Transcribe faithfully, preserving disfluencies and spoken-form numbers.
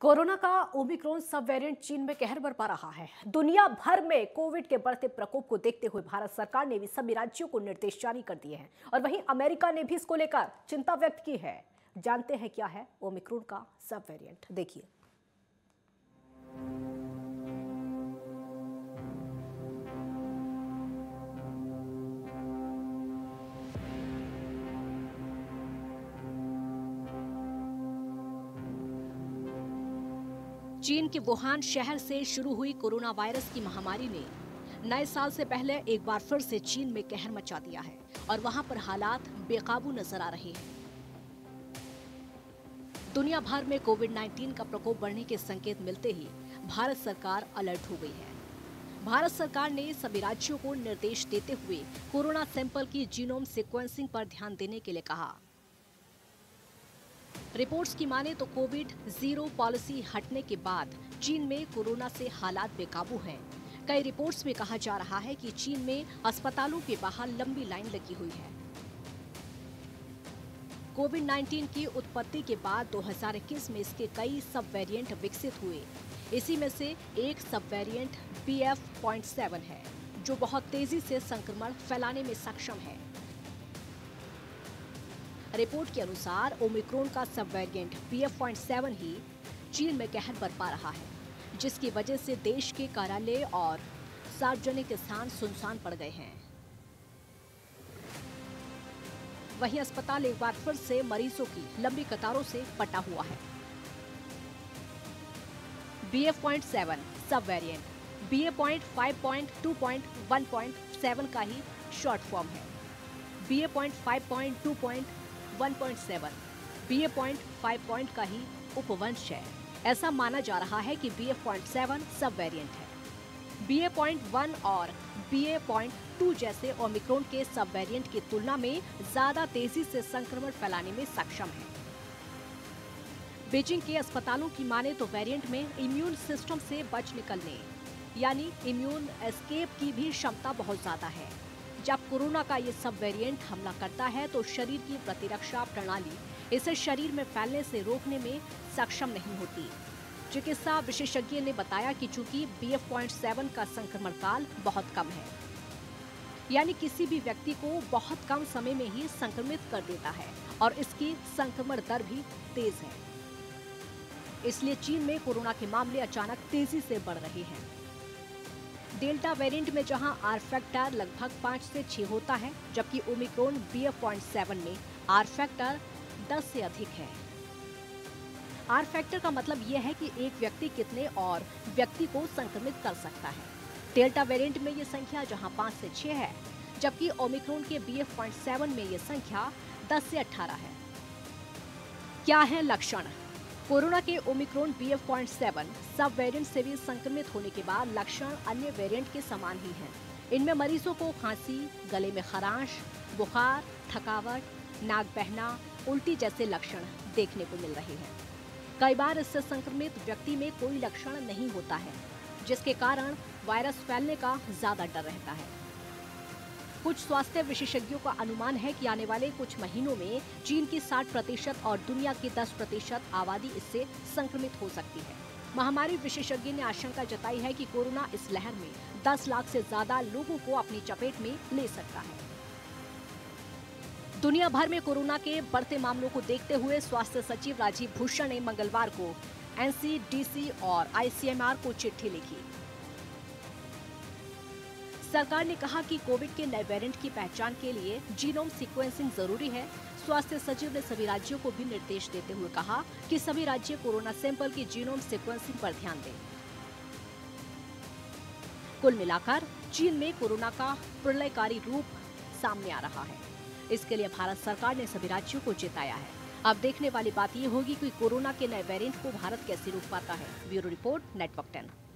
Corona का Omicron सब variant चीन में कहर बरपा रहा है। दुनिया भर में कोविड के बढ़ते प्रकोप को देखते हुए भारत सरकार ने भी सभी राज्यों को निर्देश जारी कर दिए हैं और वहीं अमेरिका ने भी इसको लेकर चिंता व्यक्त की है। जानते हैं क्या है ओमिक्रॉन का सब वेरिएंट, देखिए। चीन के वुहान शहर से शुरू हुई कोरोना वायरस की महामारी ने नए साल से पहले एक बार फिर से चीन में कहर मचा दिया है और वहां पर हालात बेकाबू नजर आ रहे हैं। दुनिया भर में कोविड उन्नीस का प्रकोप बढ़ने के संकेत मिलते ही भारत सरकार अलर्ट हो गई है। भारत सरकार ने सभी राज्यों को निर्देश देते हुए कोरोना सैंपल की जीनोम सिक्वेंसिंग पर ध्यान देने के लिए कहा। रिपोर्ट्स की माने तो कोविड जीरो पॉलिसी हटने के बाद चीन में कोरोना से हालात बेकाबू हैं। कई रिपोर्ट्स में कहा जा रहा है कि चीन में अस्पतालों के बाहर लंबी लाइन लगी हुई है। कोविड उन्नीस की उत्पत्ति के बाद दो हज़ार इक्कीस में इसके कई सब वेरिएंट विकसित हुए। इसी में से एक sub variant B F point seven है जो बहुत तेजी से संक्रमण फैलाने में सक्षम है। रिपोर्ट के अनुसार ओमिक्रॉन का sub variant B F point seven ही चीन में कहर बरपा रहा है, जिसकी वजह से देश के कार्यालय और सार्वजनिक स्थान सुनसान पड़ गए हैं। वहीं अस्पताल एक बार फिर से मरीजों की लंबी कतारों से पटा हुआ है। B F point seven sub variant B A point five point two point one point seven का ही शॉर्ट फॉर्म है। B A point five point two point one point seven B A point five का ही उपवंश है। ऐसा माना जा रहा है कि B A point seven sub variant है। बी ए पॉइंट वन और बी ए पॉइंट टू जैसे ओमिक्रॉन के सब वेरिएंट की तुलना में ज्यादा तेजी से संक्रमण फैलाने में सक्षम है। बीजिंग के अस्पतालों की माने तो वेरिएंट में इम्यून सिस्टम से बच निकलने यानी इम्यून एस्केप की भी क्षमता बहुत ज्यादा है। जब कोरोना का ये सब वेरिएंट हमला करता है तो शरीर की प्रतिरक्षा प्रणाली इसे शरीर में फैलने से रोकने में सक्षम नहीं होती। चिकित्सा विशेषज्ञ ने बताया कि चूंकि बी एफ पॉइंट सेवन का संक्रमण काल बहुत कम है, यानी किसी भी व्यक्ति को बहुत कम समय में ही संक्रमित कर देता है और इसकी संक्रमण दर भी तेज है, इसलिए चीन में कोरोना के मामले अचानक तेजी से बढ़ रहे हैं। डेल्टा वेरिएंट में जहां आर फैक्टर लगभग पाँच से छः होता है, जबकि Omicron B F point seven में आर फैक्टर दस से अधिक है। आर फैक्टर का मतलब यह है कि एक व्यक्ति कितने और व्यक्ति को संक्रमित कर सकता है। डेल्टा वेरिएंट में ये संख्या जहां पाँच से छः है, जबकि ओमिक्रॉन के बी एफ पॉइंट सेवन में ये संख्या दस से अठारह है। क्या है लक्षण? कोरोना के Omicron B F point seven sub variant से भी संक्रमित होने के बाद लक्षण अन्य वेरिएंट के समान ही हैं। इनमें मरीजों को खांसी, गले में खराश, बुखार, थकावट, नाक बहना, उल्टी जैसे लक्षण देखने को मिल रहे हैं। कई बार इससे संक्रमित व्यक्ति में कोई लक्षण नहीं होता है, जिसके कारण वायरस फैलने का ज्यादा डर रहता है। कुछ स्वास्थ्य विशेषज्ञों का अनुमान है कि आने वाले कुछ महीनों में चीन की साठ प्रतिशत और दुनिया की दस प्रतिशत आबादी इससे संक्रमित हो सकती है। महामारी विशेषज्ञ ने आशंका जताई है कि कोरोना इस लहर में दस लाख से ज्यादा लोगों को अपनी चपेट में ले सकता है। दुनिया भर में कोरोना के बढ़ते मामलों को देखते हुए स्वास्थ्य सचिव राजीव भूषण ने मंगलवार को एन सी डी सी और आई सी एम आर को चिट्ठी लिखी। सरकार ने कहा कि कोविड के नए वेरिएंट की पहचान के लिए जीनोम सीक्वेंसिंग जरूरी है। स्वास्थ्य सचिव ने सभी राज्यों को भी निर्देश देते हुए कहा कि सभी राज्य कोरोना सैंपल की जीनोम सीक्वेंसिंग पर ध्यान दें। कुल मिलाकर चीन में कोरोना का प्रलयकारी रूप सामने आ रहा है। इसके लिए भारत सरकार ने सभी राज्यों को चेताया है। अब देखने वाली बात यह होगी कि कोरोना के नए वेरिएंट को भारत कैसे रोक पाता है। Bureau report, network ten.